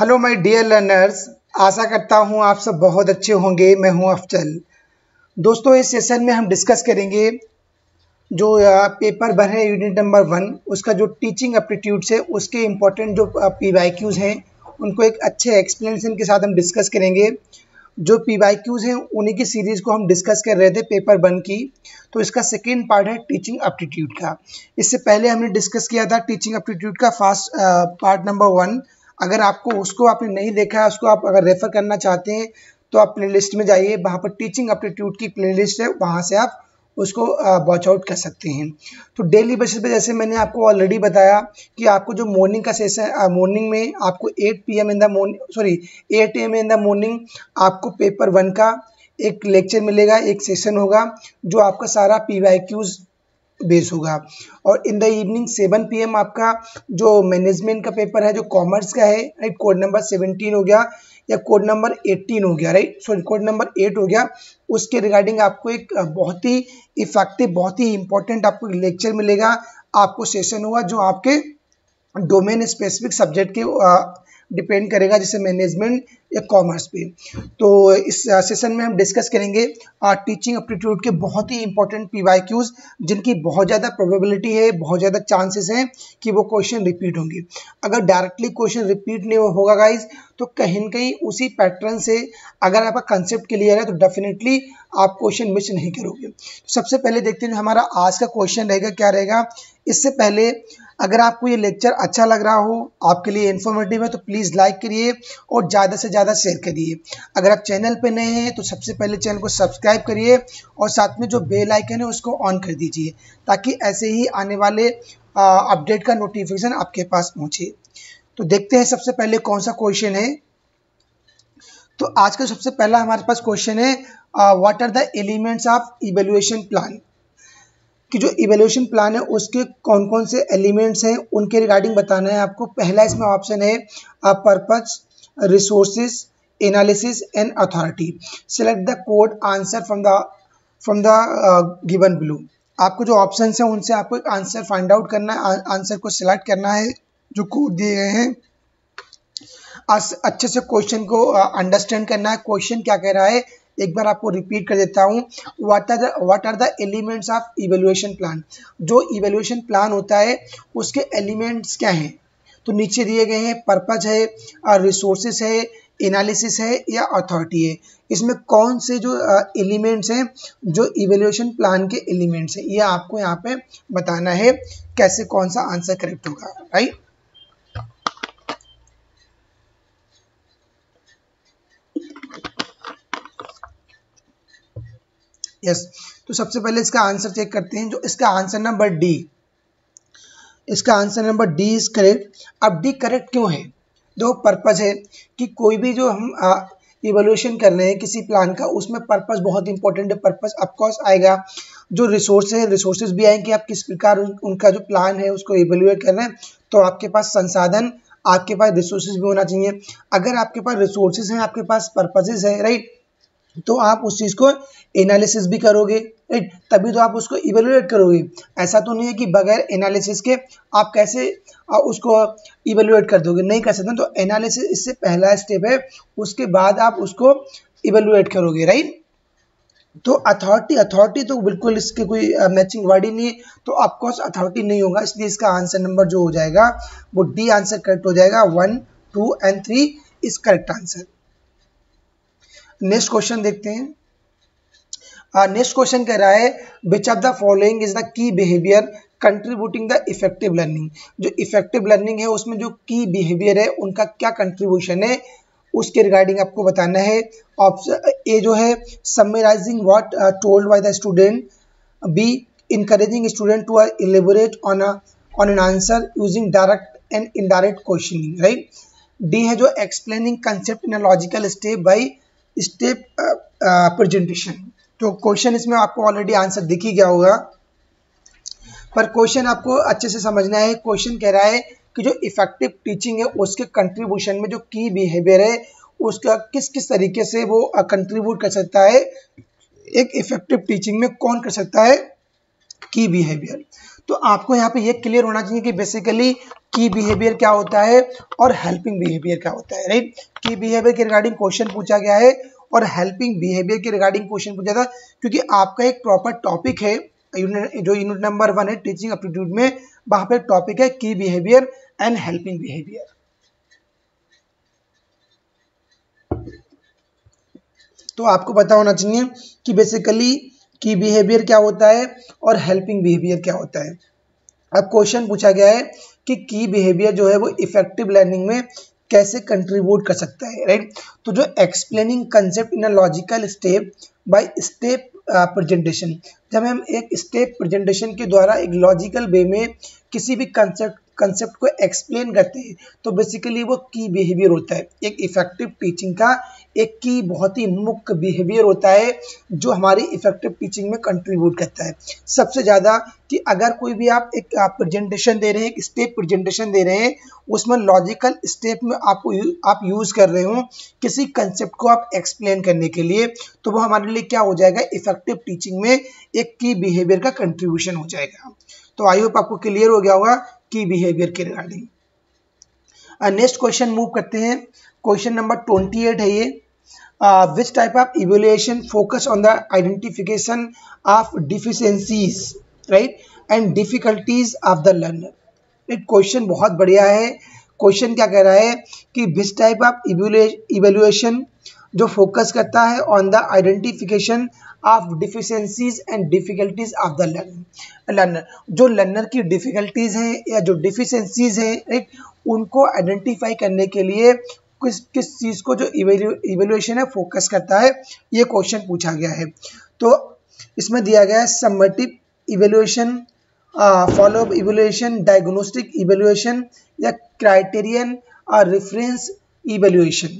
Hello my dear learners, आशा करता हूं आप सब बहुत अच्छे होंगे। मैं हूं अफजल। दोस्तों, इस सेशन में हम डिस्कस करेंगे जो पेपर भर है यूनिट नंबर 1, उसका जो टीचिंग एप्टीट्यूड्स है उसके इम्पोर्टेंट जो पीवाईक्यूज हैं उनको एक अच्छे एक्सप्लेनेशन के साथ हम डिस्कस करेंगे। जो पीवाईक्यूज हैं उन्हीं की सीरीज़ को हम डिस्कस कर रहे थे पेपर 1 की, तो इसका सेकेंड पार्ट है टीचिंग एप्टीट्यूड का। इससे पहले हमने डिस्कस किया था टीचिंग एप्टीट्यूड का फर्स्ट पार्ट नंबर 1। अगर आपने नहीं देखा है, उसको आप अगर रेफ़र करना चाहते हैं तो आप प्लेलिस्ट में जाइए, वहाँ पर टीचिंग एप्टीट्यूड की प्लेलिस्ट है, वहाँ से आप उसको वॉच आउट कर सकते हैं। तो डेली बेसिस पे जैसे मैंने आपको ऑलरेडी बताया कि आपको जो मॉर्निंग का सेशन, मॉर्निंग में आपको 8 AM इन द मॉर्निंग आपको पेपर 1 का एक लेक्चर मिलेगा, एक सेशन होगा जो आपका सारा पीवाईक्यूज बेस होगा। और इन द इवनिंग 7 PM आपका जो मैनेजमेंट का पेपर है, जो कॉमर्स का है, राइट, कोड नंबर 17 हो गया या कोड नंबर 18 हो गया, राइट, सॉरी कोड नंबर 8 हो गया, उसके रिगार्डिंग आपको एक बहुत ही इफेक्टिव, बहुत ही इम्पोर्टेंट आपको लेक्चर मिलेगा, आपको सेशन होगा जो आपके डोमेन स्पेसिफिक सब्जेक्ट के डिपेंड करेगा, जैसे मैनेजमेंट या कॉमर्स पे। तो इस सेशन में हम डिस्कस करेंगे टीचिंग एप्टीट्यूड के बहुत ही इंपॉर्टेंट पीवाईक्यूज, जिनकी बहुत ज़्यादा प्रोबेबिलिटी है, बहुत ज़्यादा चांसेस हैं कि वो क्वेश्चन रिपीट होंगे। अगर डायरेक्टली क्वेश्चन रिपीट नहीं होगा गाइज, तो कहीं ना कहीं उसी पैटर्न से अगर आपका कंसेप्ट क्लियर है तो डेफिनेटली आप क्वेश्चन मिस नहीं करोगे। तो सबसे पहले देखते हैं हमारा आज का क्वेश्चन रहेगा, क्या रहेगा। इससे पहले अगर आपको ये लेक्चर अच्छा लग रहा हो, आपके लिए इन्फॉर्मेटिव है, तो प्लीज़ लाइक करिए और ज़्यादा से ज़्यादा शेयर करिए। अगर आप चैनल पे नए हैं तो सबसे पहले चैनल को सब्सक्राइब करिए और साथ में जो बेल आइकन है उसको ऑन कर दीजिए, ताकि ऐसे ही आने वाले अपडेट का नोटिफिकेशन आपके पास पहुँचे। तो देखते हैं सबसे पहले कौन सा क्वेश्चन है। तो आज का सबसे पहला हमारे पास क्वेश्चन है, what are the elements of evaluation plan, कि जो इवैल्यूएशन प्लान है उसके कौन कौन से एलिमेंट्स हैं उनके रिगार्डिंग बताना है आपको। पहला इसमें ऑप्शन है purpose, resources, analysis and authority. Select the code answer from the given below. आपको जो ऑप्शंस हैं उनसे आपको आंसर फाइंड आउट करना है, आंसर को सिलेक्ट करना है जो कोड दिए गए हैं। अच्छे से क्वेश्चन को अंडरस्टैंड करना है, क्वेश्चन क्या कह रहा है। एक बार आपको रिपीट कर देता हूँ, what are the elements of evaluation plan. जो इवैल्यूएशन प्लान होता है उसके एलिमेंट्स क्या हैं, तो नीचे दिए गए हैं, पर्पस है, रिसोर्सेज है, एनालिसिस है या अथॉरिटी है। इसमें कौन से जो एलिमेंट्स हैं, जो इवैल्यूएशन प्लान के एलिमेंट्स हैं, ये आपको यहाँ पे बताना है कैसे कौन सा आंसर करेक्ट होगा, राइट। तो सबसे पहले इसका आंसर चेक करते हैं, जो इसका आंसर नंबर डी, इसका answer number D is correct. अब डी करेक्ट क्यों है, दो पर्पस है कि कोई भी जो हम इवैल्यूएशन कर रहे हैं किसी प्लान का, उसमें पर्पस बहुत इंपॉर्टेंट है, पर्पस ऑफकोर्स आएगा। जो रिसोर्स है, रिसोर्सेज भी आएंगे कि आप किस प्रकार उनका जो प्लान है उसको इवैल्यूएट कर रहे हैं, तो आपके पास संसाधन, आपके पास रिसोर्सेज भी होना चाहिए। अगर आपके पास रिसोर्सेज हैं, आपके पास पर्पसेज है, राइट, तो आप उस चीज़ को एनालिसिस भी करोगे, राइट, तभी तो आप उसको इवैल्यूएट करोगे। ऐसा तो नहीं है कि बगैर एनालिसिस के आप कैसे उसको इवैल्यूएट कर दोगे, नहीं कर सकते। तो एनालिसिस इससे पहला स्टेप है, उसके बाद आप उसको इवैल्यूएट करोगे, राइट। तो अथॉरिटी तो बिल्कुल इसके कोई मैचिंग वर्ड ही नहीं है, तो ऑफकोर्स अथॉरिटी नहीं होगा, इसलिए इसका आंसर नंबर जो हो जाएगा वो डी आंसर करेक्ट हो जाएगा। 1, 2 and 3 is correct answer. Next question देखते हैं। नेक्स्ट क्वेश्चन कह रहा है, which of the following is the key behaviour contributing the effective learning. जो इफेक्टिव लर्निंग है उसमें जो की बिहेवियर है उनका क्या कंट्रीब्यूशन है, उसके रिगार्डिंग आपको बताना है। ऑप्शन ए जो है, summarising what told by the student, B encouraging student to elaborate on an answer using direct and indirect questioning, right, D है जो explaining concept in a logical step by step presentation. तो question इसमें आपको already answer दिख ही गया होगा, पर question आपको अच्छे से समझना है। क्वेश्चन कह रहा है कि जो इफेक्टिव टीचिंग है उसके कंट्रीब्यूशन में जो की बिहेवियर है उसका किस किस तरीके से वो कंट्रीब्यूट कर सकता है, एक इफेक्टिव टीचिंग में कौन कर सकता है की बिहेवियर। तो आपको यहाँ पे ये क्लियर होना चाहिए कि बेसिकली की बिहेवियर क्या होता है और हेल्पिंग बिहेवियर क्या होता है, राइट। की बिहेवियर के रिगार्डिंग क्वेश्चन पूछा गया है और हेल्पिंग बिहेवियर के रिगार्डिंग क्वेश्चन पूछा था, क्योंकि आपका एक प्रॉपर टॉपिक है जो यूनिट नंबर 1 है टीचिंग एप्टीट्यूड में, वहां पर टॉपिक है की बिहेवियर एंड हेल्पिंग बिहेवियर। तो आपको पता होना चाहिए कि बेसिकली की बिहेवियर क्या होता है और हेल्पिंग बिहेवियर क्या होता है। अब क्वेश्चन पूछा गया है कि की बिहेवियर जो है वो इफेक्टिव लर्निंग में कैसे कंट्रीब्यूट कर सकता है, राइट। तो जो explaining concept in a logical step by step presentation, जब हम एक स्टेप प्रेजेंटेशन के द्वारा एक लॉजिकल वे में किसी भी कंसेप्ट को एक्सप्लेन करते हैं तो बेसिकली वो की बिहेवियर होता है। एक इफेक्टिव टीचिंग का एक की बहुत ही मुख्य बिहेवियर होता है जो हमारी इफेक्टिव टीचिंग में कंट्रीब्यूट करता है सबसे ज़्यादा। कि अगर कोई भी आप एक प्रेजेंटेशन दे रहे हैं, एक स्टेप प्रेजेंटेशन दे रहे हैं, उसमें लॉजिकल स्टेप में आप यूज़ कर रहे हो किसी कंसेप्ट को आप एक्सप्लेन करने के लिए, तो वो हमारे लिए क्या हो जाएगा, इफेक्टिव टीचिंग में एक की बिहेवियर का कंट्रीब्यूशन हो जाएगा। तो आई होप आपको क्लियर हो गया होगा की बिहेवियर के रिगार्डिंग। नेक्स्ट क्वेश्चन मूव करते हैं, क्वेश्चन नंबर 28 है ये। Which type of evaluation focus on the identification of deficiencies, right, and difficulties of the learner. एक क्वेश्चन बहुत बढ़िया है। क्वेश्चन क्या कह रहा है कि विच टाइप ऑफ इवेल्युएशन जो फोकस करता है on the identification of deficiencies and difficulties of the learner, जो लर्नर की डिफिकल्टीज हैं या जो डिफिशेंसीज हैं, राइट, उनको आइडेंटिफाई करने के लिए किस चीज़ को जो इवेल्युएशन है फोकस करता है, ये क्वेश्चन पूछा गया है। तो इसमें दिया गया है summative evaluation, follow up evaluation, diagnostic evaluation या क्राइटेरियन और रेफरेंस इवेल्युएशन।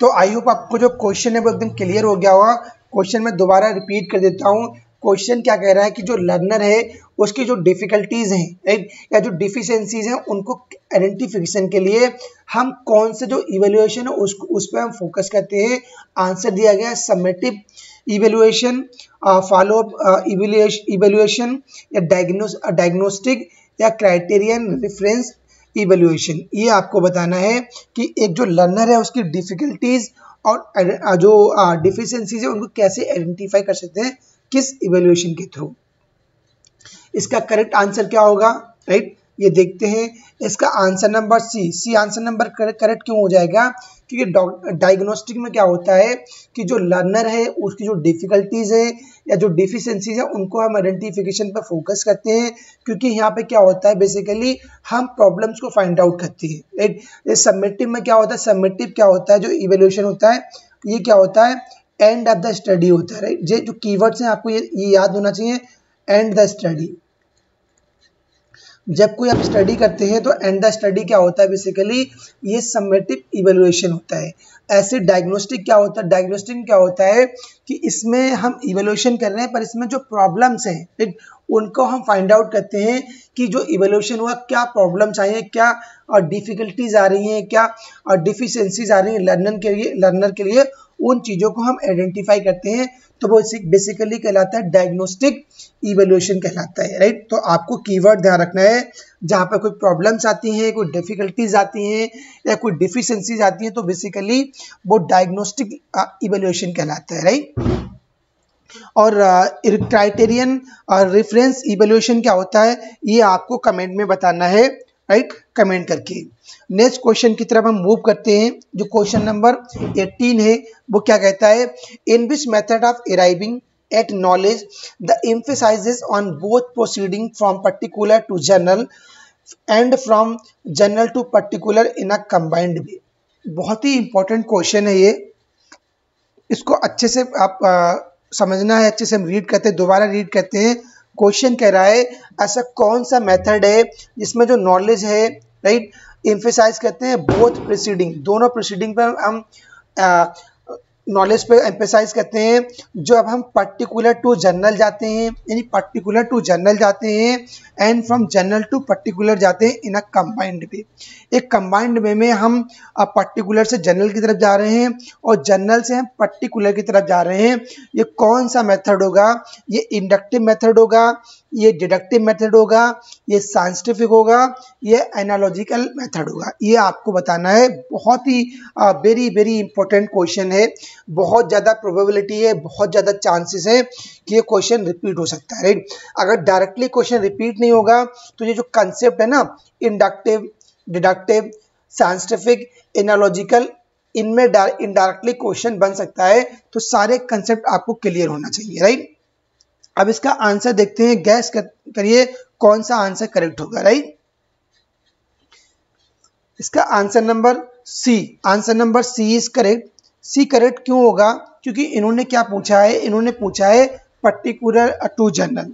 तो आई होप आपको जो क्वेश्चन है वो एकदम क्लियर हो गया होगा। क्वेश्चन में दोबारा रिपीट कर देता हूँ। क्वेश्चन क्या कह रहा है कि जो लर्नर है उसकी जो डिफिकल्टीज हैं, राइट, या जो डिफिशेंसीज हैं, उनको आइडेंटिफिकेशन के लिए हम कौन से जो इवेल्युएशन है उस पर हम फोकस करते हैं। आंसर दिया गया है summative evaluation, follow up evaluation या डायग्नोस्टिक या क्राइटेरियन रेफरेंस इवेल्युएशन। ये आपको बताना है कि एक जो लर्नर है उसकी डिफिकल्टीज और जो डिफिशेंसीज है उनको कैसे आइडेंटिफाई कर सकते हैं किस इवेल्युएशन के थ्रू। इसका करेक्ट आंसर क्या होगा, राइट, ये देखते हैं। इसका answer number C answer number correct क्यों हो जाएगा, क्योंकि डायग्नोस्टिक में क्या होता है कि जो लर्नर है उसकी जो डिफिकल्टीज है या जो डिफिशेंसीज है उनको हम आइडेंटिफिकेशन पर फोकस करते हैं, क्योंकि यहाँ पे क्या होता है बेसिकली हम प्रॉब्लम्स को फाइंड आउट करते हैं, राइट। सबमिटिव में क्या होता है, सबमिटिव क्या होता है, जो इवेल्युएशन होता है ये क्या होता है, एंड ऑफ द स्टडी होता है, राइट। ये जो कीवर्ड्स हैं आपको ये याद होना चाहिए, एंड द स्टडी। जब कोई आप स्टडी करते हैं तो एंड द स्टडी क्या होता है बेसिकली, ये सममेटिव इवेल्युएशन होता है। ऐसे डायग्नोस्टिक क्या होता है, डायग्नोस्टिक क्या होता है कि इसमें हम इवेल्युएशन कर रहे हैं पर इसमें जो प्रॉब्लम्स हैं, ठीक, उनको हम फाइंड आउट करते हैं कि जो इवेल्युएशन हुआ क्या प्रॉब्लम्स आई हैं, क्या और डिफिकल्टीज आ रही हैं, क्या और डिफिशेंसीज आ रही हैं लर्नर के लिए, उन चीज़ों को हम आइडेंटिफाई करते हैं। तो वो बेसिकली कहलाता है डायग्नोस्टिक इवेल्युएशन कहलाता है, राइट। तो आपको कीवर्ड ध्यान रखना है, जहाँ पर कोई प्रॉब्लम्स आती हैं, कोई डिफिकल्टीज आती हैं या कोई डिफिशेंसीज आती हैं, तो बेसिकली वो डायग्नोस्टिक इवेल्युएशन कहलाता है, राइट। और क्राइटेरियन और रेफरेंस इवेल्युएशन क्या होता है, ये आपको कमेंट में बताना है, राइट, कमेंट करके। नेक्स्ट क्वेश्चन की तरफ हम मूव करते हैं, जो क्वेश्चन नंबर 18 है वो क्या कहता है, in which method of arriving at knowledge the emphasises on both proceeding from particular to general and from general to particular in a combined way. बहुत ही इंपॉर्टेंट क्वेश्चन है ये, इसको अच्छे से आप समझना है। अच्छे से हम रीड करते हैं, दोबारा रीड करते हैं। क्वेश्चन कह रहा है ऐसा कौन सा मेथड है जिसमें जो नॉलेज है, राइट, एम्फेसाइज करते हैं बोथ प्रीसीडिंग, दोनों प्रीसीडिंग पर हम नॉलेज पर एम्फेसाइज करते हैं। जो अब हम पर्टिकुलर टू जनरल जाते हैं, यानी पर्टिकुलर टू जनरल जाते हैं and from general to particular जाते हैं इन अ कंबाइंड वे। एक कंबाइंड वे में हम पर्टिकुलर से जनरल की तरफ जा रहे हैं और जनरल से हम पर्टिकुलर की तरफ जा रहे हैं। ये कौन सा मेथड होगा, ये इंडक्टिव मेथड होगा ये डिडक्टिव मेथड होगा, ये साइंटिफिक होगा, ये एनालॉजिकल मेथड होगा। ये आपको बताना है। बहुत ही वेरी इंपॉर्टेंट क्वेश्चन है, बहुत ज़्यादा प्रोबेबिलिटी है, बहुत ज़्यादा चांसेस है कि ये क्वेश्चन रिपीट हो सकता है, राइट। अगर डायरेक्टली क्वेश्चन रिपीट नहीं होगा तो ये जो कंसेप्ट है ना, इंडक्टिव, डिडक्टिव, साइंटिफिक, एनालॉजिकल, इनमें इनडायरेक्टली क्वेश्चन बन सकता है। तो सारे कंसेप्ट आपको क्लियर होना चाहिए, राइट। अब इसका आंसर देखते हैं, गैस करिए कौन सा आंसर करेक्ट होगा, राइट। इसका answer number C, answer number C is correct. C correct क्यों होगा? क्योंकि इन्होंने क्या पूछा है, इन्होंने पूछा है पर्टिकुलर टू जनरल,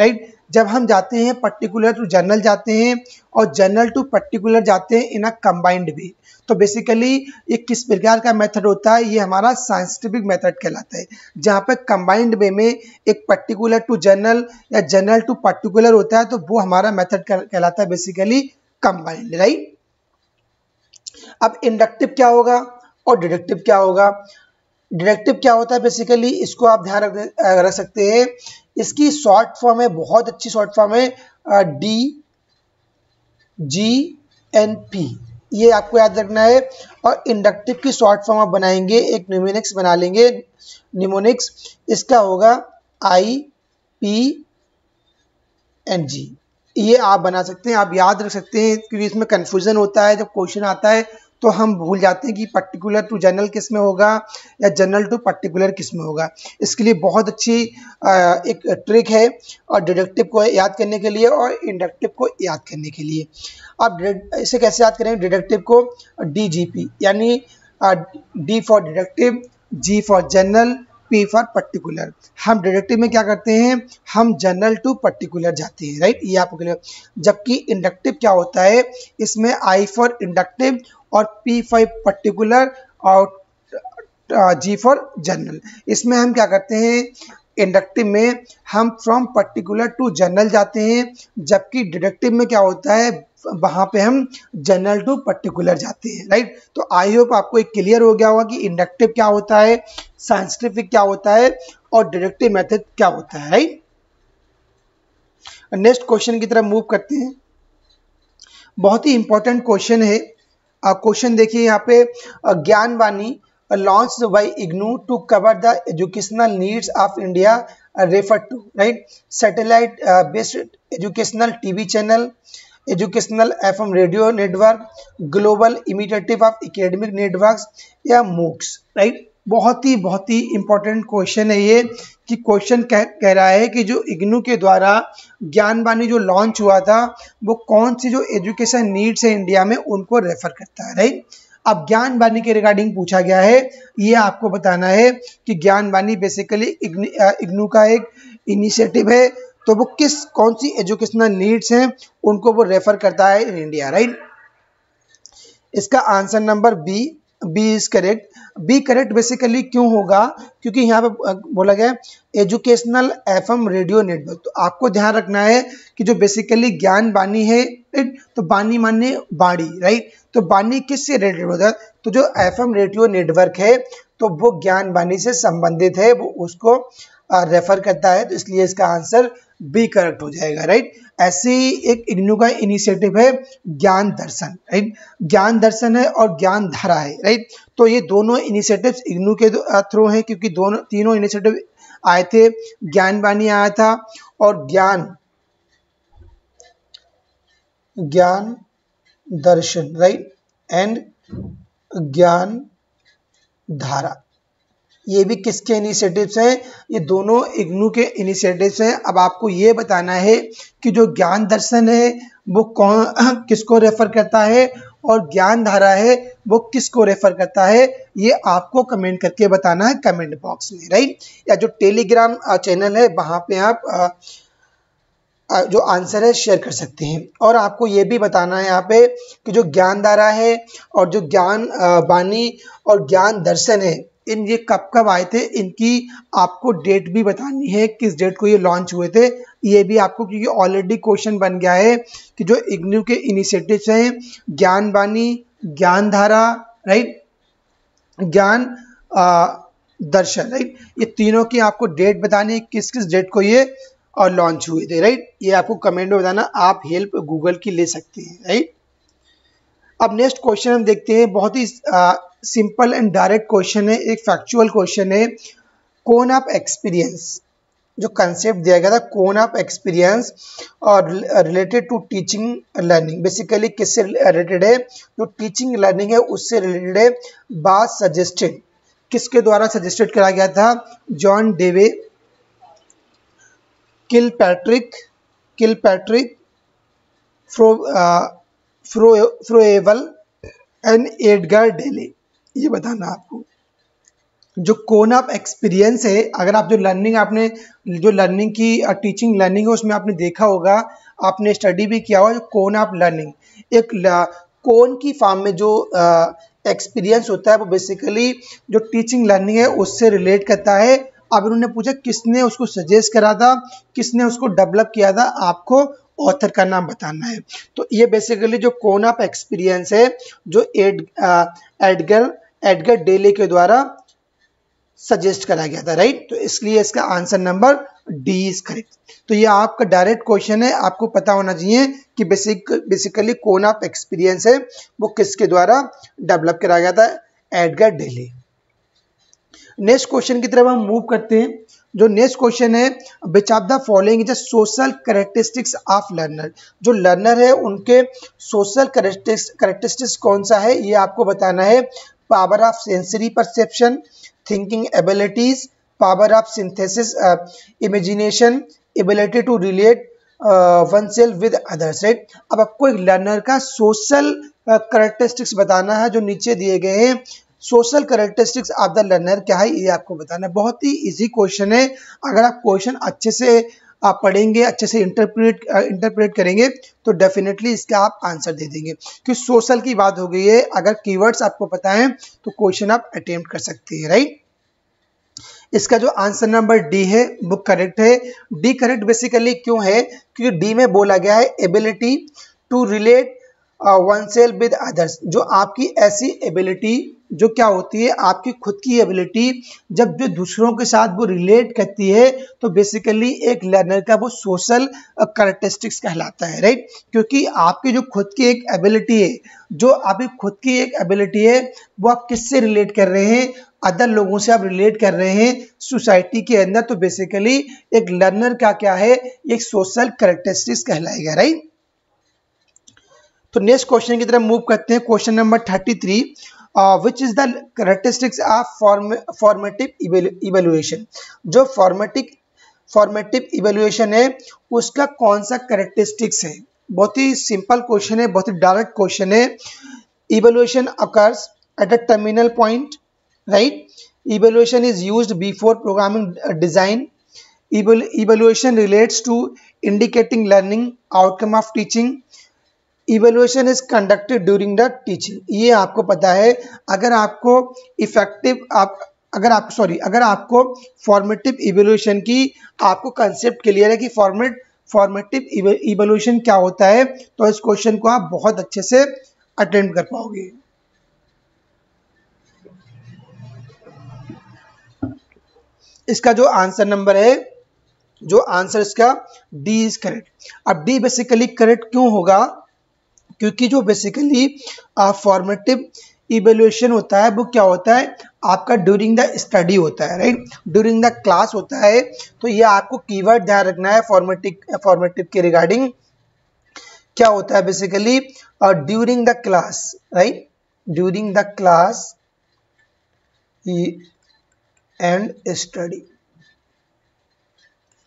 राइट। जब हम जाते हैं पर्टिकुलर टू जनरल जाते हैं और जनरल टू पर्टिकुलर जाते हैं इन अ कंबाइंड भी, तो बेसिकली ये किस प्रकार का मेथड होता है, ये हमारा साइंटिफिक मेथड कहलाता है, जहाँ पर कंबाइंड वे में एक पर्टिकुलर टू जनरल या जनरल टू पर्टिकुलर होता है, तो वो हमारा मेथड कहलाता है बेसिकली कंबाइंड, राइट। अब इंडक्टिव क्या होगा और डिडक्टिव क्या होगा? डिडक्टिव क्या होता है बेसिकली, इसको आप ध्यान रख सकते हैं। इसकी शॉर्ट फॉर्म है, बहुत अच्छी शॉर्ट फॉर्म है, DGNP, ये आपको याद रखना है। और इंडक्टिव की शॉर्ट फॉर्म आप बनाएंगे, एक न्यूमोनिक्स बना लेंगे, न्यूमोनिक्स इसका होगा IPNG। ये आप बना सकते हैं, आप याद रख सकते हैं, क्योंकि इसमें कन्फ्यूजन होता है। जब क्वेश्चन आता है तो हम भूल जाते हैं कि पर्टिकुलर टू जनरल किस में होगा या जनरल टू पर्टिकुलर किस में होगा। इसके लिए बहुत अच्छी एक ट्रिक है, और डिडक्टिव को याद करने के लिए और इंडक्टिव को याद करने के लिए। आप इसे कैसे याद करेंगे? डिडक्टिव को DGP, यानी D for deductive, G for general, P for particular. हम डिडक्टिव में क्या करते हैं, हम जनरल टू पर्टिकुलर जाते हैं, राइट। ये आपको क्लियर। जबकि इंडक्टिव क्या होता है, इसमें I फॉर इंडक्टिव और P5 पर्टिकुलर और G फॉर जनरल। इसमें हम क्या करते हैं, इंडक्टिव में हम फ्रॉम पर्टिकुलर टू जनरल जाते हैं, जबकि डिडक्टिव में क्या होता है, वहाँ पे हम जनरल टू पर्टिकुलर जाते हैं, राइट। तो आई होप आपको एक क्लियर हो गया होगा कि इंडक्टिव क्या होता है, साइंटिफिक क्या होता है और डिडक्टिव मेथड क्या होता है, राइट। नेक्स्ट क्वेश्चन की तरफ मूव करते हैं। बहुत ही इंपॉर्टेंट क्वेश्चन है। क्वेश्चन देखिए यहाँ पे, Gyanvani launch by IGNOU to cover the educational needs of India refer to, right. Satellite based educational TV channel, educational FM radio network, global initiative of academic networks या मूक्स, राइट। बहुत ही important question है ये, कि question कह रहा है कि जो इग्नू के द्वारा ज्ञानवाणी जो लॉन्च हुआ था, वो कौन सी जो एजुकेशन नीड्स है इंडिया में उनको रेफर करता है, राइट। अब ज्ञानवाणी के रिगार्डिंग पूछा गया है, ये आपको बताना है कि ज्ञानवाणी बेसिकली इग्नू का एक इनिशिएटिव है, तो वो कौन सी एजुकेशनल नीड्स हैं उनको वो रेफर करता है इन इंडिया, राइट। इसका answer number B is correct. B correct basically क्यों होगा, क्योंकि यहाँ पे बोला गया एजुकेशनल एफएम रेडियो नेटवर्क। तो आपको ध्यान रखना है कि जो बेसिकली ज्ञान वाणी है, राइट, तो वाणी माने बाड़ी, राइट, तो वाणी किससे रिलेटेड होता है, तो जो एफएम रेडियो नेटवर्क है तो वो ज्ञान वाणी से संबंधित है, वो उसको रेफर करता है, तो इसलिए इसका आंसर बी करेक्ट हो जाएगा, राइट। ऐसे ही एक इग्नू का इनिशिएटिव है ज्ञान दर्शन, राइट। ज्ञान दर्शन है और ज्ञान धारा है, राइट। तो ये दोनों इनिशिएटिव्स इग्नू के थ्रू हैं, क्योंकि तीनों इनिशिएटिव आए थे। ज्ञानवाणी आया था और ज्ञान दर्शन, राइट, एंड ज्ञान धारा, ये भी किसके इनिशिएटिव्स हैं, ये दोनों इग्नू के इनिशिएटिव्स हैं। अब आपको ये बताना है कि जो ज्ञान दर्शन है वो किसको रेफर करता है और ज्ञान धारा है वो किसको रेफर करता है, ये आपको कमेंट करके बताना है कमेंट बॉक्स में, राइट। या जो टेलीग्राम चैनल है वहाँ पे आप जो आंसर है शेयर कर सकते हैं। और आपको ये भी बताना है यहाँ पे कि जो ज्ञान धारा है और जो ज्ञान वाणी और ज्ञान दर्शन है, इन ये कब आए थे, इनकी आपको डेट भी बतानी है, किस डेट को ये लॉन्च हुए थे, ये भी आपको, क्योंकि ऑलरेडी क्वेश्चन बन गया है कि जो इग्नू के इनिशिएटिव्स हैं ज्ञानवाणी, ज्ञान धारा, राइट, ज्ञान दर्शन, राइट, ये तीनों की आपको डेट बतानी है, किस किस डेट को ये और लॉन्च हुए थे, राइट। ये आपको कमेंट में बताना, आप हेल्प गूगल की ले सकते हैं, राइट। अब नेक्स्ट क्वेश्चन हम देखते हैं, बहुत ही सिंपल एंड डायरेक्ट क्वेश्चन है, एक फैक्चुअल क्वेश्चन है। कोन ऑफ एक्सपीरियंस जो कंसेप्ट दिया गया था, कोन ऑफ एक्सपीरियंस और related to teaching learning, basically किससे रिलेटेड है, जो टीचिंग लर्निंग है उससे रिलेटेड है। बात सजेस्टेड किसके द्वारा सजेस्टेड कराया गया था, John Dewey, Kilpatrick, Froebel and Edgar Dale. ये बताना आपको जो कोन ऑफ एक्सपीरियंस है, अगर आप जो लर्निंग की टीचिंग लर्निंग है उसमें आपने देखा होगा, आपने स्टडी भी किया होगा, कोन ऑफ लर्निंग एक कोन की फॉर्म में जो एक्सपीरियंस होता है वो बेसिकली जो टीचिंग लर्निंग है उससे रिलेट करता है। अब इन्होंने पूछा किसने उसको सजेस्ट करा था, किसने उसको डेवलप किया था, आपको ऑथर का नाम बताना है। तो ये बेसिकली जो कोन ऑफ एक्सपीरियंस है जो एडगर डेले के द्वारा सजेस्ट करा गया था, राइट। तो इसलिए इसका answer number D is correct. तो ये आपका डायरेक्ट क्वेश्चन है, आपको पता होना चाहिए कि बेसिकली कोन ऑफ एक्सपीरियंस है वो किसके द्वारा डेवलप करा गया था, एडगर डेले। नेक्स्ट क्वेश्चन की तरफ हम मूव करते हैं। जो नेक्स्ट क्वेश्चन है, which of the following is social characteristics of learner, जो लर्नर है उनके सोशल कैरेक्टरिस्टिक्स कौन सा है ये आपको बताना है। Power of sensory perception, thinking abilities, power of synthesis, imagination, ability to relate oneself with others, right. अब आपको एक लर्नर का सोशल कैरेक्टरिस्टिक्स बताना है जो नीचे दिए गए हैं। Social characteristics of the learner क्या है ये आपको बताना है। बहुत ही इजी क्वेश्चन है, अगर आप क्वेश्चन अच्छे से आप पढ़ेंगे, अच्छे से इंटरप्रेट करेंगे तो डेफिनेटली इसका आप आंसर दे देंगे, क्योंकि सोशल की बात हो गई है। अगर कीवर्ड्स आपको पता है तो क्वेश्चन आप अटेम्प्ट कर सकते हैं, राइट। इसका जो आंसर नंबर डी है वो करेक्ट है। डी करेक्ट बेसिकली क्यों है, क्योंकि डी में बोला गया है ability to relate oneself with others, जो आपकी ऐसी एबिलिटी जो क्या होती है, आपकी खुद की एबिलिटी जब जो दूसरों के साथ वो रिलेट करती है तो बेसिकली एक लर्नर का वो सोशल कैरेक्टरिस्टिक्स कहलाता है, राइट। क्योंकि आपकी जो खुद की एक एबिलिटी है, जो आपकी खुद की एक एबिलिटी है वो आप किससे रिलेट कर रहे हैं, अदर लोगों से आप रिलेट कर रहे हैं सोसाइटी के अंदर। तो बेसिकली एक लर्नर का क्या है, एक सोशल कैरेक्टरिस्टिक्स कहलाएगा, राइट। तो नेक्स्ट क्वेश्चन की तरफ मूव करते हैं, question number 33, which is the characteristics of formative evaluation, जो फॉर्मेटिव इवेलुएशन है उसका कौन सा कैरेक्टरिस्टिक्स है। बहुत ही सिंपल क्वेश्चन है, बहुत ही डायरेक्ट क्वेश्चन है। Evaluation occurs at a terminal point, right. Evaluation is used before programming design. Evaluation relates to indicating learning outcome of teaching. Evaluation is conducted during the teaching, ये आपको पता है। अगर आपको अगर आपको फॉर्मेटिव इवेलुएशन की आपको कंसेप्ट क्लियर है कि फॉर्मेटिव इवेलुएशन क्या होता है, तो इस क्वेश्चन को आप बहुत अच्छे से अटेम्प्ट कर पाओगे। इसका जो आंसर नंबर है, जो आंसर इसका डी इज करेक्ट। अब डी बेसिकली करेक्ट क्यों होगा, क्योंकि जो बेसिकली फॉर्मेटिव इवेलुएशन होता है वो क्या होता है, आपका ड्यूरिंग द स्टडी होता है, राइट, ड्यूरिंग द क्लास होता है। तो ये आपको कीवर्ड ध्यान रखना है फॉर्मेटिव के रिगार्डिंग। क्या होता है basically, during the class, right, during the class and study,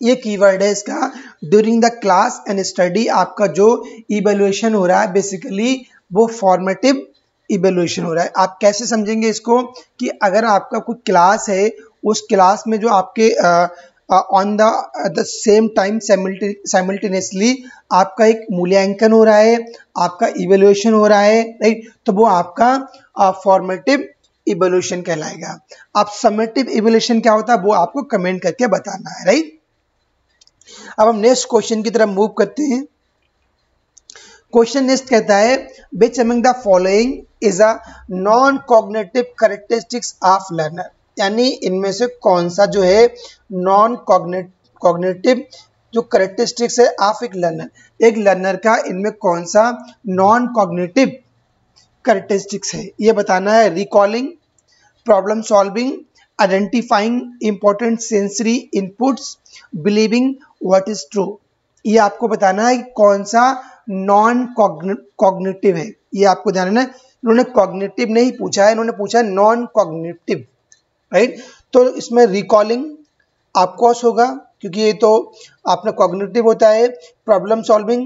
ये कीवर्ड है इसका। During the class and study आपका जो इवेलुएशन हो रहा है बेसिकली वो फॉर्मेटिव इवेलुएशन हो रहा है। आप कैसे समझेंगे इसको, कि अगर आपका कोई क्लास है, उस क्लास में जो आपके on the same time simultaneously आपका एक मूल्यांकन हो रहा है, आपका इवेलुएशन हो रहा है, राइट, तो वो आपका फॉर्मेटिव इवेलुएशन कहलाएगा। आप समेटिव इवेलुएशन क्या होता है वो आपको कमेंट करके बताना है, राइट। अब हम नेक्स्ट क्वेश्चन की तरफ मूव करते हैं। क्वेश्चन नेक्स्ट कहता है, which among the following is a non cognitive characteristics of learner, यानी इनमें से कौन सा जो है नॉन कॉग्निटिव जो करेक्टरिस्टिक्स है ऑफ एक लर्नर का, इनमें कौन सा नॉन कॉग्निटिव करेक्टरिस्टिक्स है ये बताना है। Recalling, problem solving, identifying important sensory inputs, believing what is true, ये आपको बताना है कि कौन सा नॉन कॉग्निटिव है, ये आपको ध्यान देना है। इन्होंने कॉग्निटिव नहीं पूछा है, इन्होंने पूछा है नॉन कॉग्निटिव, राइट। तो इसमें रिकॉलिंग ऑफकोर्स होगा क्योंकि ये तो आपने कॉग्निटिव होता है, प्रॉब्लम सॉल्विंग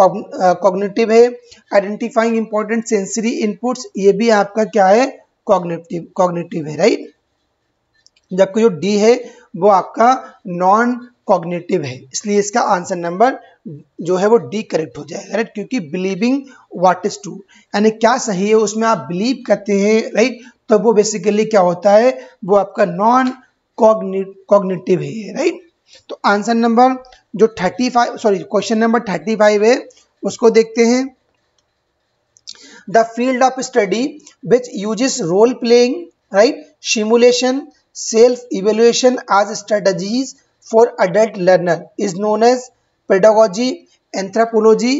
कॉग्निटिव है, आइडेंटिफाइंग इंपॉर्टेंट सेंसरी इनपुट्स ये भी आपका क्या है कॉग्निटिव है, राइट। जबकि जो डी है वो आपका नॉन कॉग्निटिव है, इसलिए इसका आंसर नंबर जो है वो डी करेक्ट हो जाएगा, राइट। क्योंकि बिलीविंग व्हाट इज ट्रू यानी क्या सही है उसमें आप बिलीव करते हैं, राइट, तो वो बेसिकली क्या होता है वो आपका नॉन कॉग्निटिव है, राइट। तो आंसर नंबर जो 35 सॉरी क्वेश्चन नंबर 35 है उसको देखते हैं। The field of study which uses role playing, right, simulation, self evaluation as strategies for adult learner is known as pedagogy, anthropology,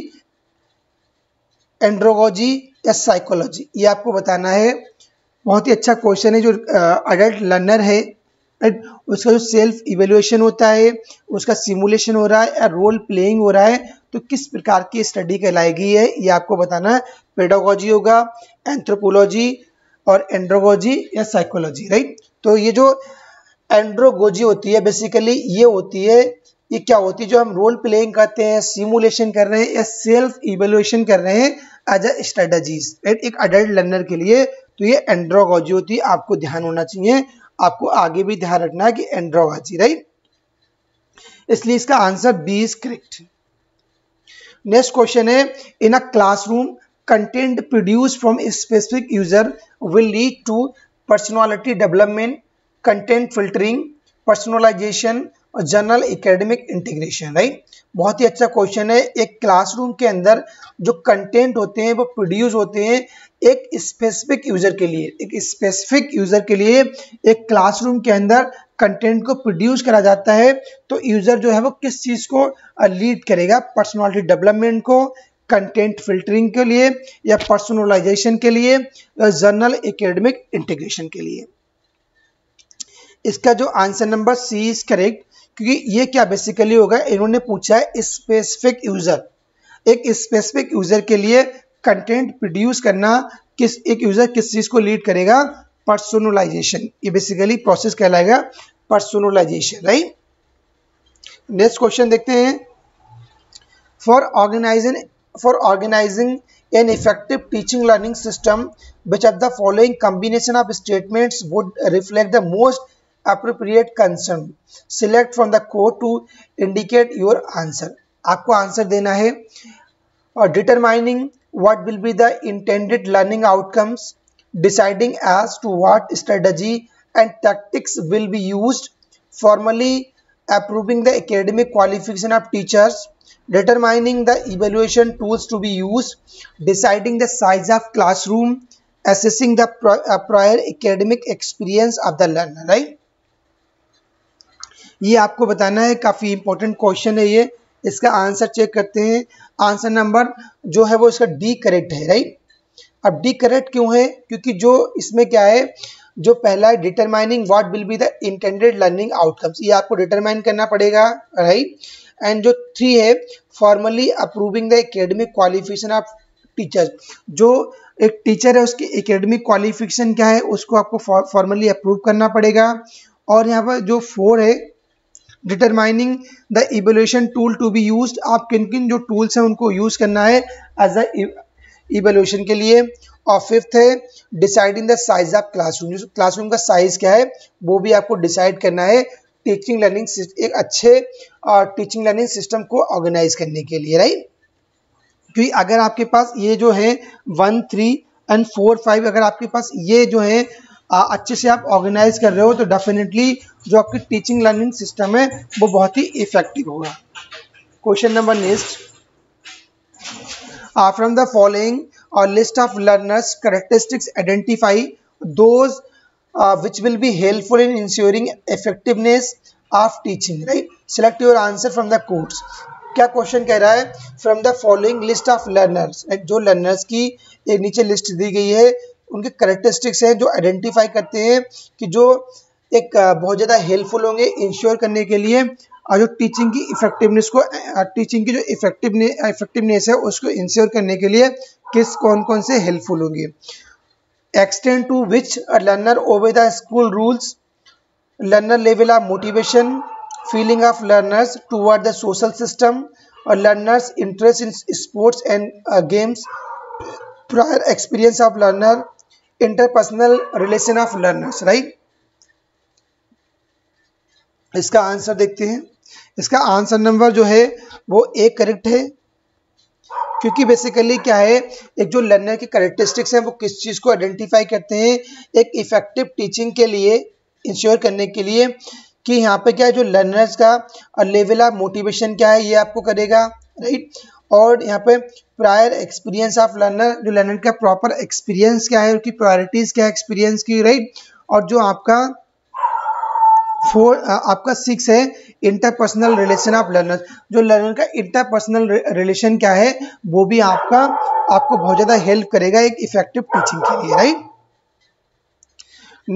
andragogy या psychology, ये आपको बताना है। बहुत ही अच्छा क्वेश्चन है। जो अडल्ट लर्नर है उसका जो सेल्फ इवेल्युएशन होता है, उसका सिमुलेशन हो रहा है या रोल प्लेइंग हो रहा है, तो किस प्रकार की स्टडी कहलाई गई है ये आपको बताना है। पेडागॉजी होगा, एंथ्रोपोलॉजी और एंड्रोगॉजी या साइकोलॉजी, राइट। तो ये जो एंड्रोगॉजी होती है बेसिकली ये होती है, ये क्या होती है, जो हम रोल प्लेइंग करते हैं, सिमुलेशन कर रहे हैं या सेल्फ इवेल्युएशन कर रहे हैं एज अ स्ट्रेटजीज, राइट, एक अडल्ट लर्नर के लिए, तो ये एंड्रोगॉजी होती है। आपको ध्यान होना चाहिए, आपको आगे भी ध्यान रखना है कि एंड्रोगॉजी, राइट, इसलिए इसका answer B is correct. Next question है, in a classroom content produce from specific user will lead to personality development, content filtering, personalisation और जनरल एकेडमिक इंटीग्रेशन, राइट। बहुत ही अच्छा क्वेश्चन है। एक क्लासरूम के अंदर जो कंटेंट होते हैं वो प्रोड्यूस होते हैं एक स्पेसिफिक यूजर के लिए, एक स्पेसिफिक यूजर के लिए एक क्लासरूम के अंदर कंटेंट को प्रोड्यूस करा जाता है। तो यूजर जो है वो किस चीज को लीड करेगा, पर्सनालिटी डेवलपमेंट को, कंटेंट फिल्टरिंग के लिए या पर्सनलाइजेशन के लिए या जर्नल एकेडमिक इंटीग्रेशन के लिए। इसका जो answer number C is correct, क्योंकि ये क्या बेसिकली होगा, इन्होंने पूछा है स्पेसिफिक यूजर, एक स्पेसिफिक यूजर के लिए कंटेंट प्रोड्यूस करना, किस एक यूजर किस चीज को लीड करेगा, पर्सनलाइजेशन, ये बेसिकली प्रोसेस कहलाएगा पर्सनलाइजेशन, राइट। नेक्स्ट क्वेश्चन देखते हैं। For organising an effective teaching learning system, which of the following combination of statements would reflect the most appropriate concern, select from the code to indicate your answer। आपको answer देना है। और determining what will be the intended learning outcomes, deciding as to what strategy and tactics will be used, formally approving the academic qualification of teachers, determining the evaluation tools to be used, deciding the size of classroom, assessing the prior academic experience of the learner, right? ये आपको बताना है। काफी important question है ये। इसका answer check करते हैं। आंसर नंबर जो है वो इसका डी करेक्ट है, राइट। अब डी करेक्ट क्यों है, क्योंकि जो इसमें क्या है, जो पहला है determining what will be the intended learning outcomes, ये आपको डिटरमाइन करना पड़ेगा, राइट। एंड जो 3 है formally approving the academic qualification of teachers, जो एक टीचर है उसकी एकेडमिक क्वालिफिकेशन क्या है उसको आपको फॉर्मली अप्रूव करना पड़ेगा। और यहाँ पर जो 4 है determining the evaluation tool to be used, आप किन किन जो टूल्स हैं उनको यूज करना है एज अ इवैल्यूएशन के लिए। और 5th है deciding the size of classroom, जो क्लासरूम का साइज क्या है वो भी आपको डिसाइड करना है टीचिंग लर्निंग, एक अच्छे टीचिंग लर्निंग सिस्टम को ऑर्गेनाइज करने के लिए, राइट। क्योंकि अगर आपके पास ये जो है 1, 3 और 4, 5 अगर आपके पास ये जो है अच्छे से आप ऑर्गेनाइज कर रहे हो तो डेफिनेटली जो आपकी टीचिंग लर्निंग सिस्टम है वो बहुत ही इफेक्टिव होगा। Question number next, from the following और list of learners characteristics identify those which will be helpful in ensuring effectiveness of teaching, right? Select your answer from the course. क्या question कह रहा है? From the following list of learners, जो learners की एक नीचे list दी गई है, उनके करेक्टरिस्टिक्स हैं जो आइडेंटिफाई करते हैं कि जो एक बहुत ज़्यादा हेल्पफुल होंगे इंश्योर करने के लिए और जो टीचिंग की इफेक्टिवनेस को, टीचिंग की जो इफेक्टिवनेस है उसको इंश्योर करने के लिए किस कौन से हेल्पफुल होंगे। Extend to which a learner obey the school rules, learner level of motivation, feeling of learners toward the social system और learners interest in sports and games, prior experience of learner, interpersonal relation of learners, right. इसका answer देखते हैं। इसका answer number जो है वो एक correct है, क्योंकि बेसिकली क्या है, एक जो लर्नर की करेक्टरिस्टिक्स हैं वो किस चीज़ को आइडेंटिफाई करते हैं, एक इफेक्टिव टीचिंग के लिए इंश्योर करने के लिए कि यहाँ पे क्या है, जो लर्नर्स का लेवल ऑफ मोटिवेशन क्या है ये आपको करेगा, राइट। और यहाँ पे प्रायर एक्सपीरियंस ऑफ लर्नर, जो लर्नर का प्रॉपर एक्सपीरियंस क्या है, उनकी प्रायोरिटीज क्या है एक्सपीरियंस की, राइट। और जो आपका आपका 6 है इंटरपर्सनल रिलेशन ऑफ लर्नर, जो लर्नर का इंटरपर्सनल रिलेशन क्या है वो भी आपको बहुत ज़्यादा हेल्प करेगा एक इफेक्टिव टीचिंग के लिए, राइट।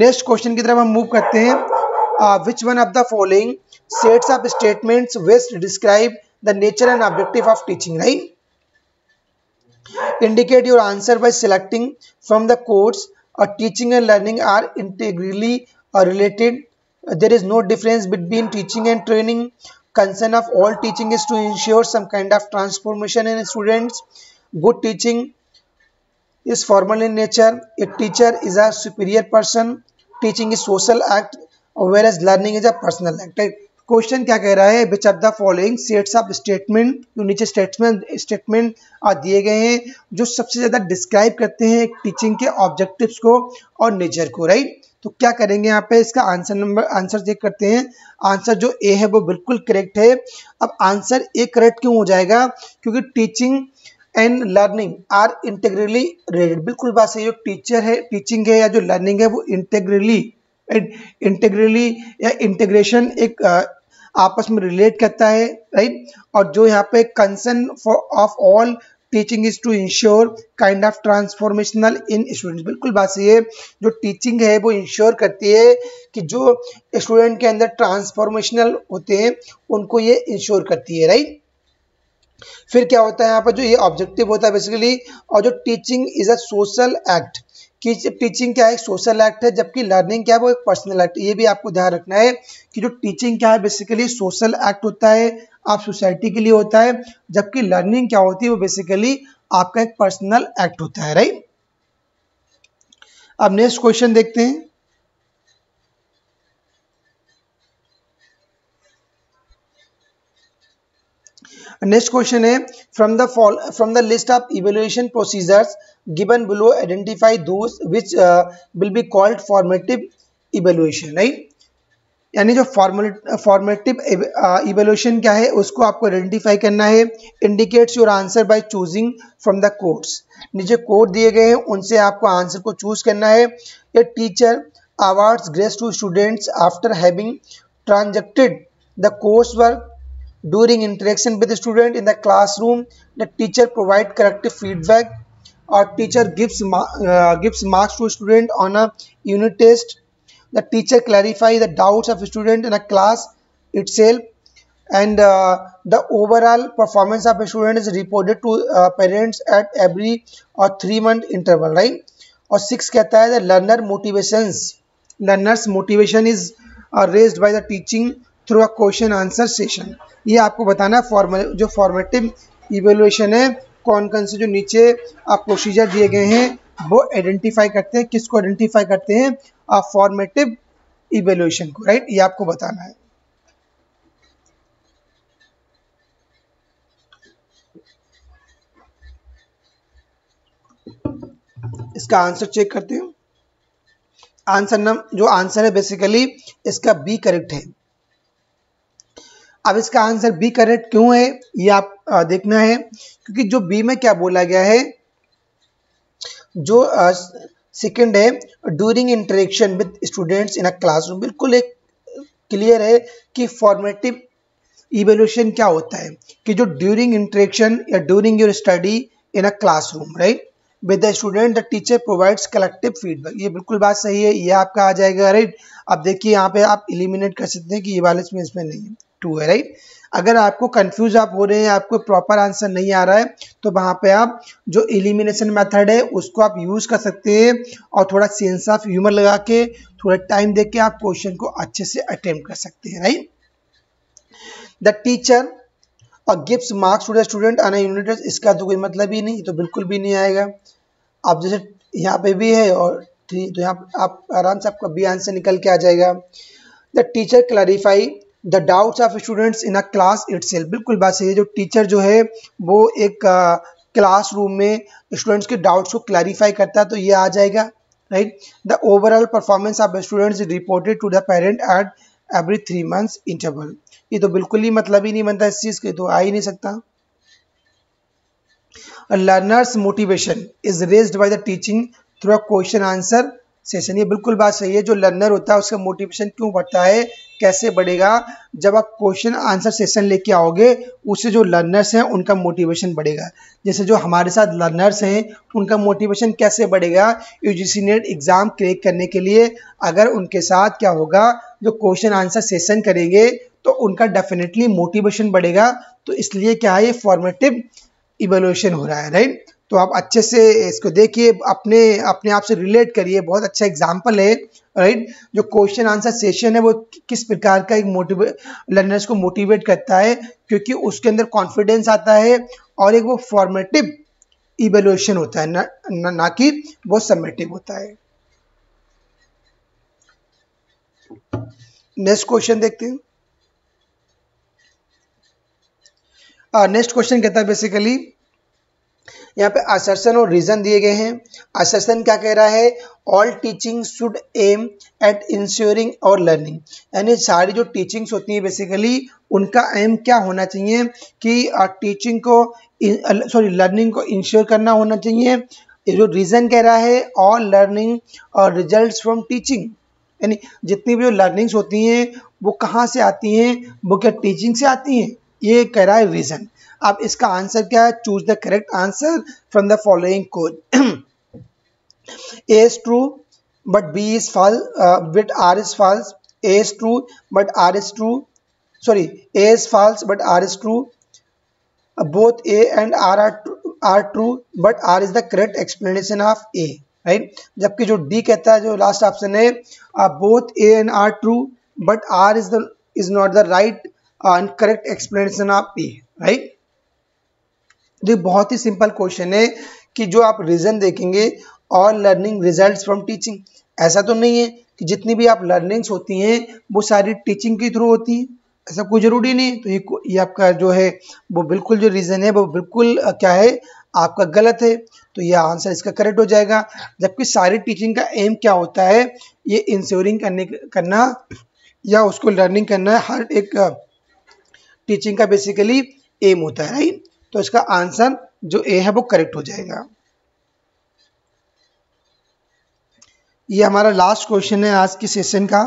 नेक्स्ट क्वेश्चन की तरफ हम मूव करते हैं। Which one of the following sets of statements best describe the nature and objective of teaching, right? Indicate your answer by selecting from the course. Teaching and learning are integrally related. There is no difference between teaching and training. Concern of all teaching is to ensure some kind of transformation in students. Good teaching is formal in nature. A teacher is a superior person. Teaching is social act. Whereas learning is a personal act, right? Question क्या कह रहा है, which of the following sets of statement, जो नीचे statement दिए गए हैं जो सबसे ज़्यादा डिस्क्राइब करते हैं टीचिंग के ऑब्जेक्टिव्स को और नेचर को, राइट। तो क्या करेंगे यहाँ पे, इसका आंसर चेक करते हैं। आंसर जो ए है वो बिल्कुल करेक्ट है। अब आंसर ए करेक्ट क्यों हो जाएगा, क्योंकि teaching and learning are integrally related, बिल्कुल बात सही। जो टीचर है, टीचिंग है या जो लर्निंग है वो इंटेग्रली या इंटीग्रेशन एक आपस में रिलेट करता है, राइट। और जो यहाँ पे concern for of all teaching is to ensure kind of transformational in students, बिल्कुल बात सही है। जो टीचिंग है वो इंश्योर करती है कि जो स्टूडेंट के अंदर ट्रांसफॉर्मेशनल होते हैं उनको ये इंश्योर करती है, राइट। फिर क्या होता है यहाँ पर, जो ये ऑब्जेक्टिव होता है बेसिकली, और जो teaching is a social act, कि टीचिंग क्या है सोशल एक्ट है, जबकि लर्निंग क्या है वो एक पर्सनल एक्ट है। ये भी आपको ध्यान रखना है कि जो टीचिंग क्या है बेसिकली सोशल एक्ट होता है, आप सोसाइटी के लिए होता है, जबकि लर्निंग क्या होती है वो बेसिकली आपका एक पर्सनल एक्ट होता है, राइट। अब नेक्स्ट क्वेश्चन देखते हैं। नेक्स्ट क्वेश्चन है, from the list of evaluation procedures given below identify those which will be called formative evaluation, right. यानी जो फॉर्मेटिव इवैल्यूएशन क्या है उसको आपको आइडेंटिफाई करना है। Indicates your answer by choosing from the course, नीचे कोड दिए गए हैं उनसे आपको आंसर को चूज करना है। ये teacher awards grace to students after having transacted the course work during interaction with the student in the classroom, the teacher provide corrective feedback or teacher gives marks to student on a unit test, the teacher clarify the doubts of student in a class itself, and the overall performance of a student is reported to parents at every or 3-month interval, right. और 6 कहता है the learner's motivation is raised by the teaching through a question answer session. ये आपको बताना है जो formative evaluation है कौन से जो नीचे आप प्रोसीजर दिए गए हैं वो आइडेंटिफाई करते हैं, किसको आइडेंटिफाई करते हैं, आप फॉर्मेटिव इवेल्युएशन को, राइट। ये आपको बताना है। इसका आंसर चेक करते हैं। जो आंसर है बेसिकली इसका बी करेक्ट है। अब इसका आंसर बी करेक्ट क्यों है ये आप देखना है, क्योंकि जो बी में क्या बोला गया है, जो सेकंड है during interaction with students in a classroom, बिल्कुल एक क्लियर है कि फॉर्मेटिव इवेल्यूशन क्या होता है कि जो ड्यूरिंग इंटरेक्शन या during your study in a classroom right with the student the teacher provides collective feedback, ये बिल्कुल बात सही है, ये आपका आ जाएगा राइट। अब देखिए यहाँ पे आप इलिमिनेट कर सकते हैं कि ये वाले इसमें इसमें नहीं है, टू है राइट। अगर आपको कंफ्यूज आप हो रहे हैं, आपको प्रॉपर आंसर नहीं आ रहा है, तो वहाँ पे आप जो एलिमिनेशन मेथड है उसको आप यूज़ कर सकते हैं और थोड़ा सेंस ऑफ ह्यूमर लगा के थोड़ा टाइम दे के आप क्वेश्चन को अच्छे से अटेम्प्ट कर सकते हैं राइट। द टीचर और gives marks to the student and unit test, इसका तो कोई मतलब ही नहीं, तो बिल्कुल भी नहीं आएगा। आप जैसे यहाँ पे भी है और ठीक, तो यहाँ आप आराम से आपका बी आंसर निकल के आ जाएगा। The teacher clarify the doubts of students in a class itself, बिल्कुल बात सही है, जो टीचर जो है वो एक क्लासरूम में स्टूडेंट्स के डाउट्स को क्लैरिफाई करता है, तो ये आ जाएगा right. The overall performance of students reported to the parent at every 3 months interval, ये तो बिल्कुल ही मतलब ही नहीं बनता इस चीज के, तो आ ही नहीं सकता। Learners motivation is raised by the teaching through a question answer session, ये बिल्कुल बात सही है, जो लर्नर होता है उसका मोटिवेशन क्यों बढ़ता है, कैसे बढ़ेगा, जब आप क्वेश्चन आंसर सेशन लेके आओगे उससे जो लर्नर्स हैं उनका मोटिवेशन बढ़ेगा। जैसे जो हमारे साथ लर्नर्स हैं उनका मोटिवेशन कैसे बढ़ेगा यूजीसी नेट एग्ज़ाम क्रैक करने के लिए, अगर उनके साथ क्या होगा जो क्वेश्चन आंसर सेशन करेंगे तो उनका डेफिनेटली मोटिवेशन बढ़ेगा। तो इसलिए क्या है, ये फॉर्मेटिव इवैल्यूएशन हो रहा है राइट। तो आप अच्छे से इसको देखिए, अपने अपने आप से रिलेट करिए, बहुत अच्छा एग्जाम्पल है राइट। जो क्वेश्चन आंसर सेशन है वो किस प्रकार का एक लर्नर्स को मोटिवेट करता है, क्योंकि उसके अंदर कॉन्फिडेंस आता है और एक वो फॉर्मेटिव इवेल्यूएशन होता है, ना कि वो सम्मेटिव होता है। नेक्स्ट क्वेश्चन देखते हैं। नेक्स्ट क्वेश्चन कहता है बेसिकली यहाँ पे असर्शन और रीजन दिए गए हैं। असर्शन क्या कह रहा है, all teaching should aim at ensuring और लर्निंग, यानी सारी जो टीचिंग्स होती है बेसिकली उनका एम क्या होना चाहिए कि टीचिंग को सॉरी लर्निंग को इंश्योर करना होना चाहिए। जो रीजन कह रहा है ऑल लर्निंग और रिजल्ट्स फ्रॉम टीचिंग, यानी जितनी भी जो लर्निंग्स होती हैं वो कहाँ से आती हैं, वो क्या टीचिंग से आती हैं, ये कह रहा है रीजन। अब इसका आंसर क्या है, choose the correct answer from the following code, A is true but B is false but R is false, A is true but R is true, sorry A is false but R is true, both A and R true but R is the correct explanation of A right. जबकि जो D कहता है, जो last option है, both A and R true but R is not the right and correct explanation of A right. ये बहुत ही simple question है कि जो आप रीजन देखेंगे और लर्निंग रिजल्ट्स फ्रॉम टीचिंग, ऐसा तो नहीं है कि जितनी भी आप लर्निंग्स होती हैं वो सारी टीचिंग के थ्रू होती हैं, ऐसा कोई जरूरी नहीं। तो ये आपका जो है वो बिल्कुल जो रीजन है वो बिल्कुल क्या है आपका गलत है, तो ये आंसर इसका करेक्ट हो जाएगा। जबकि सारी टीचिंग का एम क्या होता है, ये इंश्योरिंग करना या उसको लर्निंग करना हर एक टीचिंग का बेसिकली एम होता है राइट। तो इसका आंसर जो ए है वो करेक्ट हो जाएगा। ये हमारा लास्ट क्वेश्चन है आज के सेशन का,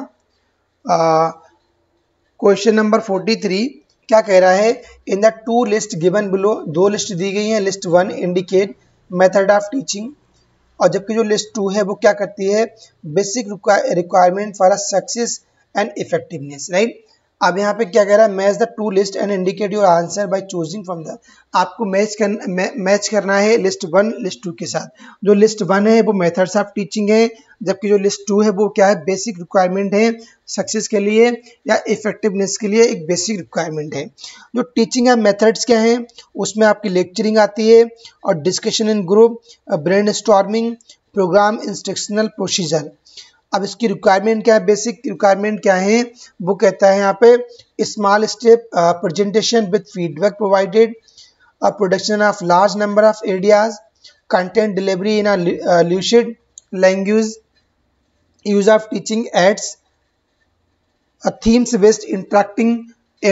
क्वेश्चन नंबर 43 क्या कह रहा है, in the two list given below, दो लिस्ट दी गई है, list 1 indicate method of teaching, और जबकि जो लिस्ट 2 है वो क्या करती है, basic requirement for a success and effectiveness right. अब यहाँ पे क्या कह रहा है, match the two list and indicate your answer by choosing from the, आपको मैच करना है लिस्ट 1 लिस्ट 2 के साथ। जो लिस्ट 1 है वो मेथड्स ऑफ टीचिंग है, जबकि जो लिस्ट 2 है वो क्या है, बेसिक रिक्वायरमेंट है सक्सेस के लिए या इफेक्टिवनेस के लिए, एक बेसिक रिक्वायरमेंट है। जो टीचिंग है मेथड्स क्या हैं, उसमें आपकी लेक्चरिंग आती है और discussion in group, brainstorming, programme, instructional procedure. अब इसकी रिक्वायरमेंट क्या है, बेसिक रिक्वायरमेंट क्या है, वो कहता है यहाँ पे small step, presentation with feedback provided, production of large number of ideas, content delivery in lucid language, use of teaching aids, themes based interacting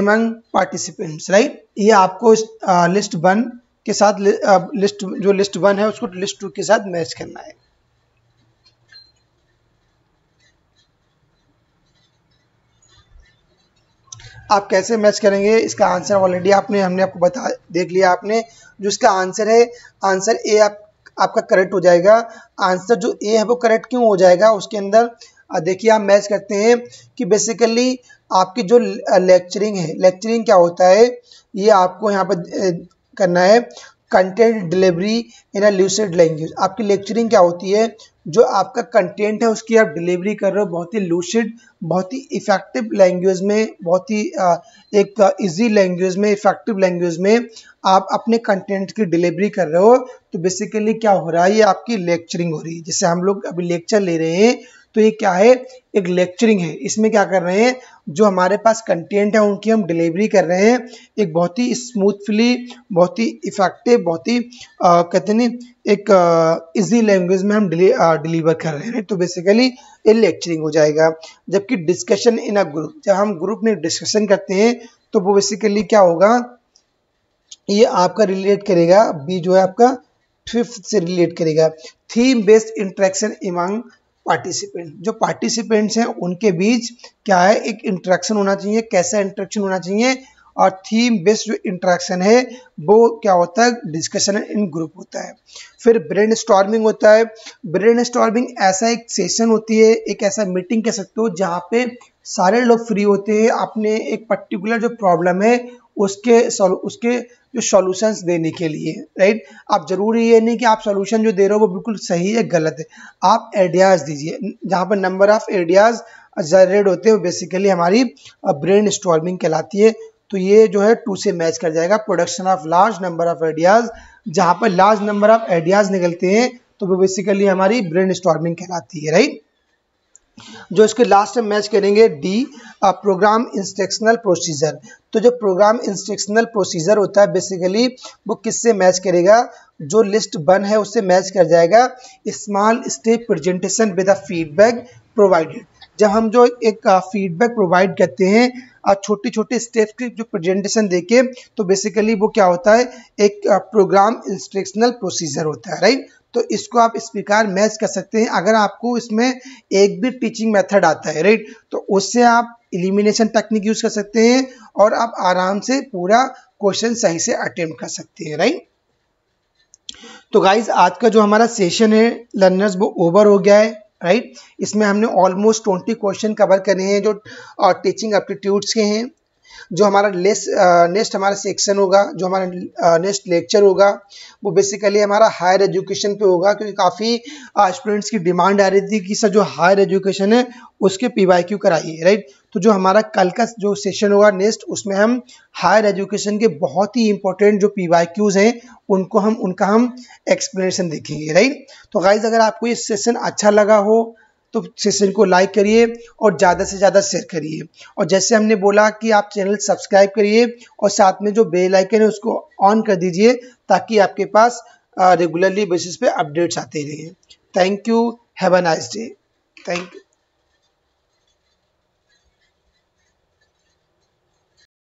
among participants right. ये आपको लिस्ट 1 के साथ लिस्ट 1 है उसको लिस्ट 2 के साथ मैच करना है। आप कैसे मैच करेंगे, इसका आंसर ऑलरेडी हमने आपको बता देख लिया आपने। जो इसका आंसर है, आंसर ए आपका करेक्ट हो जाएगा। आंसर जो ए है वो करेक्ट क्यों हो जाएगा, उसके अंदर देखिए आप मैच करते हैं कि बेसिकली आपकी जो लेक्चरिंग है, लेक्चरिंग क्या होता है, ये आपको यहाँ पर करना है content delivery in a lucid language. आपकी लेक्चरिंग क्या होती है, जो आपका कंटेंट है उसकी आप डिलीवरी कर रहे हो बहुत ही लूसिड, बहुत ही इफेक्टिव लैंग्वेज में, बहुत ही एक इजी लैंग्वेज में, इफेक्टिव लैंग्वेज में आप अपने कंटेंट की डिलीवरी कर रहे हो। तो बेसिकली क्या हो रहा है, ये आपकी लेक्चरिंग हो रही है। जैसे हम लोग अभी लेक्चर ले रहे हैं तो ये क्या है, एक लेक्चरिंग है। इसमें क्या कर रहे हैं, जो हमारे पास कंटेंट है उनकी हम डिलीवरी कर रहे हैं एक बहुत ही स्मूथली, बहुत ही इफेक्टिव, बहुत ही कहते हैं एक इजी लैंग्वेज में हम डिलीवर कर रहे हैं। तो बेसिकली ये लेक्चरिंग हो जाएगा। जबकि डिस्कशन इन अ ग्रुप, जब हम ग्रुप में डिस्कशन करते हैं तो वो बेसिकली क्या होगा, ये आपका रिलेट करेगा, बी जो है आपका फिफ्थ से रिलेट करेगा। Theme based interaction among participant, जो पार्टिसिपेंट्स हैं उनके बीच क्या है, एक इंटरेक्शन होना चाहिए। कैसा इंटरेक्शन होना चाहिए, और थीम बेस्ड जो इंटरेक्शन है वो क्या होता है, डिस्कशन इन ग्रुप होता है। फिर ब्रेनस्टॉर्मिंग होता है। ब्रेनस्टॉर्मिंग ऐसा एक सेशन होती है, एक ऐसा मीटिंग कह सकते हो जहाँ पे सारे लोग फ्री होते हैं अपने एक पर्टिकुलर जो प्रॉब्लम है उसके जो सॉल्यूशंस देने के लिए, राइट। आप जरूरी ये नहीं कि आप सॉल्यूशन जो दे रहे हो वो बिल्कुल सही है गलत है, आप आइडियाज़ दीजिए। जहाँ पर नंबर ऑफ आइडियाज़ जनरेट होते हैं वो बेसिकली हमारी ब्रेनस्टॉर्मिंग कहलाती है। तो ये जो है 2 से मैच कर जाएगा, production of large number of ideas. जहाँ पर लार्ज नंबर ऑफ आइडियाज़ निकलते हैं तो वो बेसिकली हमारी ब्रेनस्टॉर्मिंग कहलाती है, राइट। जो इसके लास्ट में मैच करेंगे डी, प्रोग्राम इंस्ट्रक्शनल प्रोसीजर। तो जो प्रोग्राम इंस्ट्रक्शनल प्रोसीजर होता है बेसिकली वो किससे मैच करेगा, जो लिस्ट 1 है उससे मैच कर जाएगा। Small step presentation with a feedback provided, जब हम जो एक फीडबैक प्रोवाइड करते हैं छोटे छोटे स्टेप्स की जो प्रेजेंटेशन देके, तो बेसिकली वो क्या होता है, एक प्रोग्राम इंस्ट्रक्शनल प्रोसीजर होता है, राइट। तो इसको आप इस प्रकार मैच कर सकते हैं। अगर आपको इसमें एक भी टीचिंग मेथड आता है, राइट, तो उससे आप एलिमिनेशन टेक्निक यूज कर सकते हैं और आप आराम से पूरा क्वेश्चन सही से अटेम्प्ट कर सकते हैं, राइट। तो गाइज आज का जो हमारा सेशन है लर्नर्स वो ओवर हो गया है, राइट। इसमें हमने ऑलमोस्ट 20 क्वेश्चन कवर करे हैं जो टीचिंग एप्टीट्यूड्स के हैं। जो हमारा नेक्स्ट हमारा सेक्शन होगा, जो हमारा नेक्स्ट लेक्चर होगा वो बेसिकली हमारा हायर एजुकेशन पे होगा, क्योंकि काफ़ी स्टूडेंट्स की डिमांड आ रही थी कि सर जो हायर एजुकेशन है उसके PYQ कराइए, राइट। तो जो हमारा कल का जो सेशन होगा नेक्स्ट, उसमें हम हायर एजुकेशन के बहुत ही इंपॉर्टेंट जो PYQs हैं उनको उनका हम एक्सप्लेनेशन देखेंगे, राइट। तो गाइज अगर आपको ये सेशन अच्छा लगा हो तो सेशन को लाइक करिए और ज़्यादा से ज़्यादा शेयर करिए, और जैसे हमने बोला कि आप चैनल सब्सक्राइब करिए और साथ में जो बेल आइकन है उसको ऑन कर दीजिए ताकि आपके पास रेगुलरली बेसिस पे अपडेट्स आते रहें। Thank you, have a nice day, thank you.